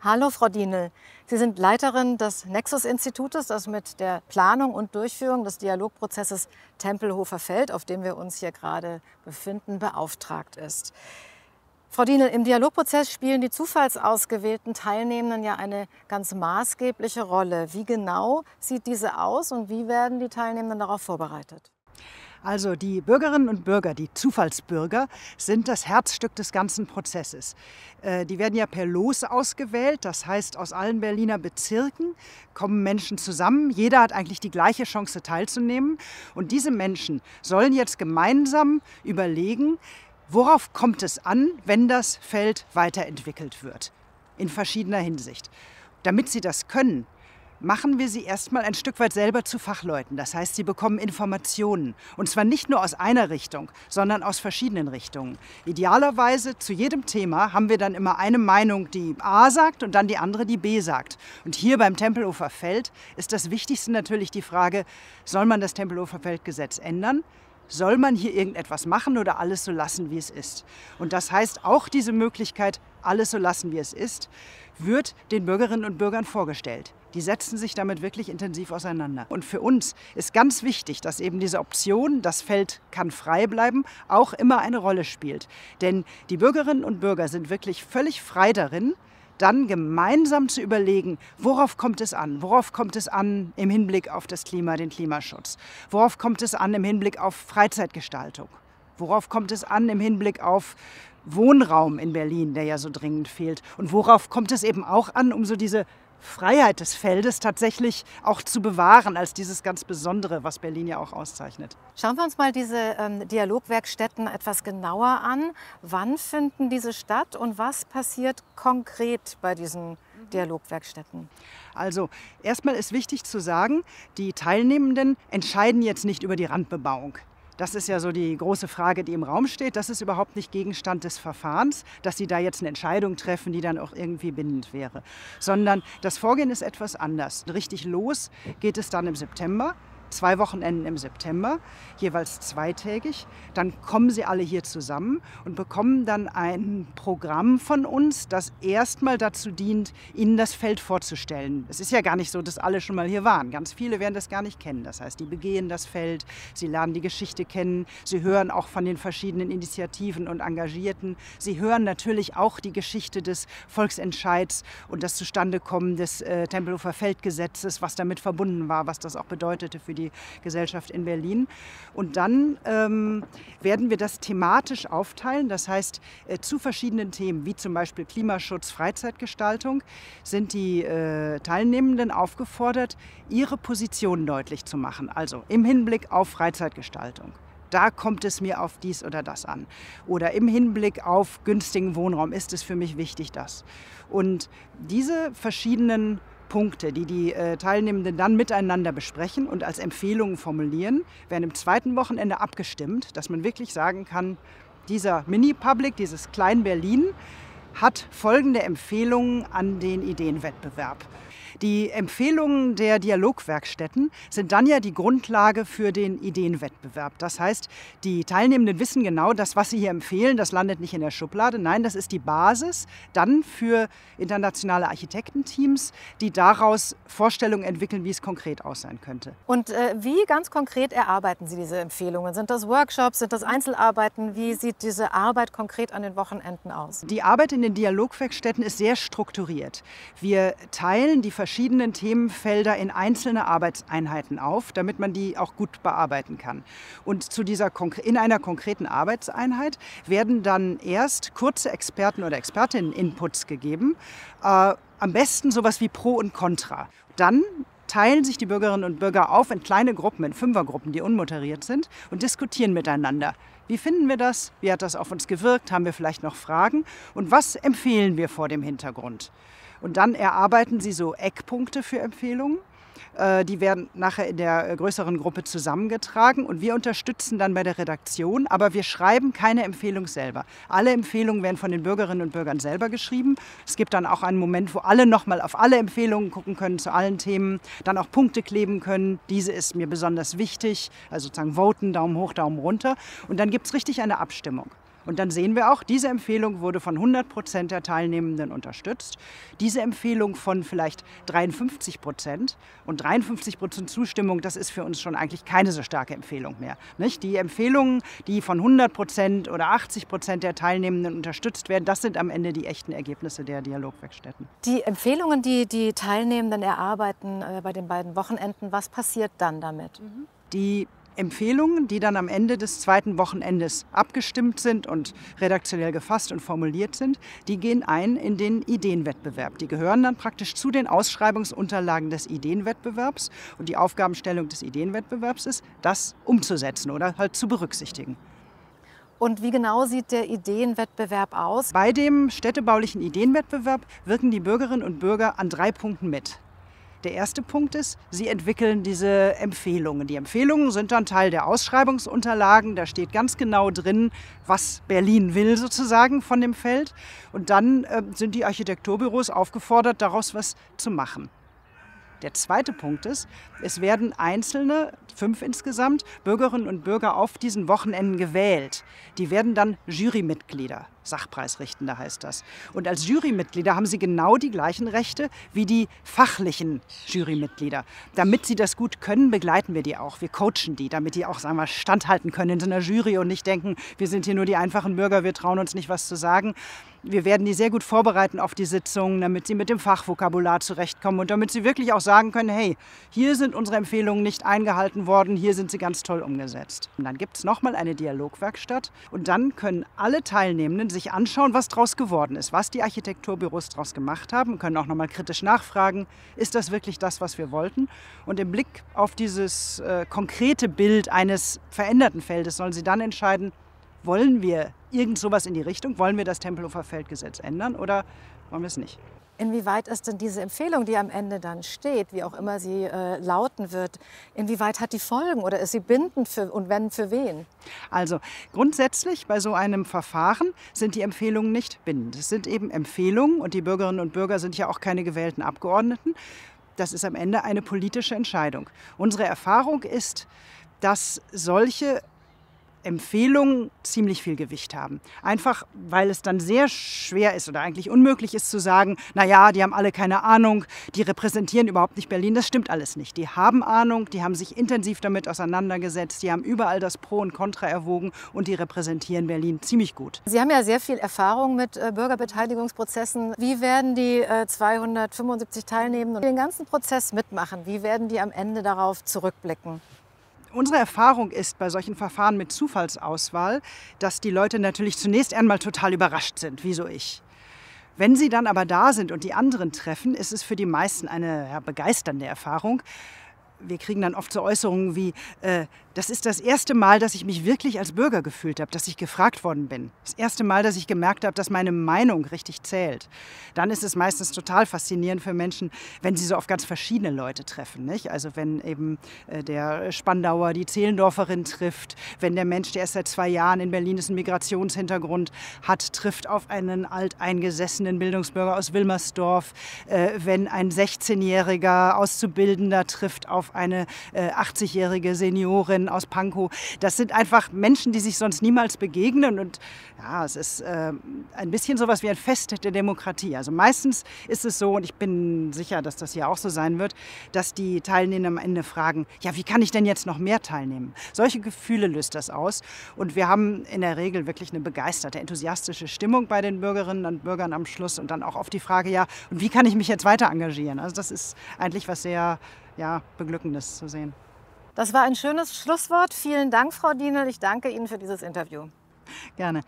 Hallo Frau Dienel, Sie sind Leiterin des Nexus-Institutes, das mit der Planung und Durchführung des Dialogprozesses Tempelhofer Feld, auf dem wir uns hier gerade befinden, beauftragt ist. Frau Dienel, im Dialogprozess spielen die zufallsausgewählten Teilnehmenden ja eine ganz maßgebliche Rolle. Wie genau sieht diese aus und wie werden die Teilnehmenden darauf vorbereitet? Also die Bürgerinnen und Bürger, die Zufallsbürger, sind das Herzstück des ganzen Prozesses. Die werden ja per Los ausgewählt, das heißt aus allen Berliner Bezirken kommen Menschen zusammen. Jeder hat eigentlich die gleiche Chance teilzunehmen und diese Menschen sollen jetzt gemeinsam überlegen, worauf kommt es an, wenn das Feld weiterentwickelt wird, in verschiedener Hinsicht. Damit sie das können, machen wir sie erstmal ein Stück weit selber zu Fachleuten. Das heißt, sie bekommen Informationen. Und zwar nicht nur aus einer Richtung, sondern aus verschiedenen Richtungen. Idealerweise zu jedem Thema haben wir dann immer eine Meinung, die A sagt und dann die andere, die B sagt. Und hier beim Tempelhofer Feld ist das Wichtigste natürlich die Frage, soll man das Tempelhofer Feldgesetz ändern? Soll man hier irgendetwas machen oder alles so lassen, wie es ist? Und das heißt, auch diese Möglichkeit, alles so lassen, wie es ist, wird den Bürgerinnen und Bürgern vorgestellt. Die setzen sich damit wirklich intensiv auseinander. Und für uns ist ganz wichtig, dass eben diese Option, das Feld kann frei bleiben, auch immer eine Rolle spielt. Denn die Bürgerinnen und Bürger sind wirklich völlig frei darin, dann gemeinsam zu überlegen, worauf kommt es an? Worauf kommt es an im Hinblick auf das Klima, den Klimaschutz? Worauf kommt es an im Hinblick auf Freizeitgestaltung? Worauf kommt es an im Hinblick auf Wohnraum in Berlin, der ja so dringend fehlt? Und worauf kommt es eben auch an, um so diese Freiheit des Feldes tatsächlich auch zu bewahren, als dieses ganz Besondere, was Berlin ja auch auszeichnet. Schauen wir uns mal diese Dialogwerkstätten etwas genauer an. Wann finden diese statt und was passiert konkret bei diesen Dialogwerkstätten? Also erstmal ist wichtig zu sagen, die Teilnehmenden entscheiden jetzt nicht über die Randbebauung. Das ist ja so die große Frage, die im Raum steht. Das ist überhaupt nicht Gegenstand des Verfahrens, dass Sie da jetzt eine Entscheidung treffen, die dann auch irgendwie bindend wäre. Sondern das Vorgehen ist etwas anders. Richtig los geht es dann im September. 2 Wochenenden im September, jeweils zweitägig. Dann kommen sie alle hier zusammen und bekommen dann ein Programm von uns, das erstmal dazu dient, ihnen das Feld vorzustellen. Es ist ja gar nicht so, dass alle schon mal hier waren. Ganz viele werden das gar nicht kennen. Das heißt, die begehen das Feld, sie lernen die Geschichte kennen, sie hören auch von den verschiedenen Initiativen und Engagierten. Sie hören natürlich auch die Geschichte des Volksentscheids und das Zustandekommen des Tempelhofer Feldgesetzes, was damit verbunden war, was das auch bedeutete für die Gesellschaft in Berlin. Und dann werden wir das thematisch aufteilen. Das heißt, zu verschiedenen Themen, wie zum Beispiel Klimaschutz, Freizeitgestaltung, sind die Teilnehmenden aufgefordert, ihre Position deutlich zu machen. Also im Hinblick auf Freizeitgestaltung. Da kommt es mir auf dies oder das an. Oder im Hinblick auf günstigen Wohnraum ist es für mich wichtig, das. Und diese verschiedenen Punkte, die die Teilnehmenden dann miteinander besprechen und als Empfehlungen formulieren, werden im zweiten Wochenende abgestimmt, dass man wirklich sagen kann, dieser Mini-Public, dieses Klein-Berlin, hat folgende Empfehlungen an den Ideenwettbewerb. Die Empfehlungen der Dialogwerkstätten sind dann ja die Grundlage für den Ideenwettbewerb. Das heißt, die Teilnehmenden wissen genau, das, was sie hier empfehlen, das landet nicht in der Schublade. Nein, das ist die Basis dann für internationale Architektenteams, die daraus Vorstellungen entwickeln, wie es konkret aussehen könnte. Und wie ganz konkret erarbeiten Sie diese Empfehlungen? Sind das Workshops, sind das Einzelarbeiten? Wie sieht diese Arbeit konkret an den Wochenenden aus? Die Arbeit in den Dialogwerkstätten ist sehr strukturiert. Wir teilen die verschiedenen Themenfelder in einzelne Arbeitseinheiten auf, damit man die auch gut bearbeiten kann. Und in einer konkreten Arbeitseinheit werden dann erst kurze Experten- oder Expertinnen-Inputs gegeben, am besten sowas wie Pro und Contra. Dann teilen sich die Bürgerinnen und Bürger auf in kleine Gruppen, in Fünfergruppen, die unmoderiert sind und diskutieren miteinander. Wie finden wir das? Wie hat das auf uns gewirkt? Haben wir vielleicht noch Fragen? Und was empfehlen wir vor dem Hintergrund? Und dann erarbeiten sie so Eckpunkte für Empfehlungen. Die werden nachher in der größeren Gruppe zusammengetragen und wir unterstützen dann bei der Redaktion, aber wir schreiben keine Empfehlung selber. Alle Empfehlungen werden von den Bürgerinnen und Bürgern selber geschrieben. Es gibt dann auch einen Moment, wo alle nochmal auf alle Empfehlungen gucken können, zu allen Themen, dann auch Punkte kleben können. Diese ist mir besonders wichtig, also sozusagen voten, Daumen hoch, Daumen runter. Und dann gibt es richtig eine Abstimmung. Und dann sehen wir auch, diese Empfehlung wurde von 100% der Teilnehmenden unterstützt. Diese Empfehlung von vielleicht 53% und 53% Zustimmung, das ist für uns schon eigentlich keine so starke Empfehlung mehr. Nicht? Die Empfehlungen, die von 100% oder 80% der Teilnehmenden unterstützt werden, das sind am Ende die echten Ergebnisse der Dialogwerkstätten. Die Empfehlungen, die die Teilnehmenden erarbeiten bei den beiden Wochenenden, was passiert dann damit? Die Empfehlungen, die dann am Ende des zweiten Wochenendes abgestimmt sind und redaktionell gefasst und formuliert sind, die gehen ein in den Ideenwettbewerb. Die gehören dann praktisch zu den Ausschreibungsunterlagen des Ideenwettbewerbs. Und die Aufgabenstellung des Ideenwettbewerbs ist, das umzusetzen oder halt zu berücksichtigen. Und wie genau sieht der Ideenwettbewerb aus? Bei dem städtebaulichen Ideenwettbewerb wirken die Bürgerinnen und Bürger an 3 Punkten mit. Der erste Punkt ist, sie entwickeln diese Empfehlungen. Die Empfehlungen sind dann Teil der Ausschreibungsunterlagen. Da steht ganz genau drin, was Berlin will sozusagen von dem Feld. Und dann sind die Architekturbüros aufgefordert, daraus was zu machen. Der zweite Punkt ist, es werden einzelne, 5 insgesamt, Bürgerinnen und Bürger auf diesen Wochenenden gewählt. Die werden dann Jurymitglieder, Sachpreisrichtende heißt das. Und als Jurymitglieder haben sie genau die gleichen Rechte wie die fachlichen Jurymitglieder. Damit sie das gut können, begleiten wir die auch. Wir coachen die, damit die auch, sagen wir, standhalten können in so einer Jury und nicht denken, wir sind hier nur die einfachen Bürger, wir trauen uns nicht, was zu sagen. Wir werden die sehr gut vorbereiten auf die Sitzungen, damit sie mit dem Fachvokabular zurechtkommen und damit sie wirklich auch sagen können, hey, hier sind unsere Empfehlungen nicht eingehalten worden, hier sind sie ganz toll umgesetzt. Und dann gibt es nochmal eine Dialogwerkstatt und dann können alle Teilnehmenden sich anschauen, was daraus geworden ist, was die Architekturbüros daraus gemacht haben, können auch nochmal kritisch nachfragen, ist das wirklich das, was wir wollten? Und im Blick auf dieses konkrete Bild eines veränderten Feldes sollen sie dann entscheiden, wollen wir irgend sowas in die Richtung? Wollen wir das Tempelhofer Feldgesetz ändern oder wollen wir es nicht? Inwieweit ist denn diese Empfehlung, die am Ende dann steht, wie auch immer sie lauten wird, inwieweit hat die Folgen oder ist sie bindend für, und wenn, für wen? Also grundsätzlich bei so einem Verfahren sind die Empfehlungen nicht bindend. Es sind eben Empfehlungen und die Bürgerinnen und Bürger sind ja auch keine gewählten Abgeordneten. Das ist am Ende eine politische Entscheidung. Unsere Erfahrung ist, dass solche Empfehlungen ziemlich viel Gewicht haben. Einfach, weil es dann sehr schwer ist oder eigentlich unmöglich ist zu sagen, naja, die haben alle keine Ahnung, die repräsentieren überhaupt nicht Berlin, das stimmt alles nicht. Die haben Ahnung, die haben sich intensiv damit auseinandergesetzt, die haben überall das Pro und Contra erwogen und die repräsentieren Berlin ziemlich gut. Sie haben ja sehr viel Erfahrung mit Bürgerbeteiligungsprozessen. Wie werden die 275 Teilnehmenden den ganzen Prozess mitmachen? Wie werden die am Ende darauf zurückblicken? Unsere Erfahrung ist bei solchen Verfahren mit Zufallsauswahl, dass die Leute natürlich zunächst einmal total überrascht sind, wie so ich. Wenn sie dann aber da sind und die anderen treffen, ist es für die meisten eine begeisternde Erfahrung. Wir kriegen dann oft so Äußerungen wie, das ist das erste Mal, dass ich mich wirklich als Bürger gefühlt habe, dass ich gefragt worden bin. Das erste Mal, dass ich gemerkt habe, dass meine Meinung richtig zählt. Dann ist es meistens total faszinierend für Menschen, wenn sie so auf ganz verschiedene Leute treffen. Nicht? Also wenn eben der Spandauer die Zehlendorferin trifft, wenn der Mensch, der erst seit 2 Jahren in Berlin ist, einen Migrationshintergrund hat, trifft auf einen alteingesessenen Bildungsbürger aus Wilmersdorf, wenn ein 16-jähriger Auszubildender trifft auf eine 80-jährige Seniorin aus Pankow. Das sind einfach Menschen, die sich sonst niemals begegnen und ja, es ist ein bisschen sowas wie ein Fest der Demokratie. Also meistens ist es so, und ich bin sicher, dass das hier auch so sein wird, dass die Teilnehmenden am Ende fragen, ja, wie kann ich denn jetzt noch mehr teilnehmen? Solche Gefühle löst das aus und wir haben in der Regel wirklich eine begeisterte, enthusiastische Stimmung bei den Bürgerinnen und Bürgern am Schluss und dann auch auf die Frage, ja, und wie kann ich mich jetzt weiter engagieren? Also das ist eigentlich was sehr, ja, Beglückendes zu sehen. Das war ein schönes Schlusswort. Vielen Dank, Frau Dienel. Ich danke Ihnen für dieses Interview. Gerne.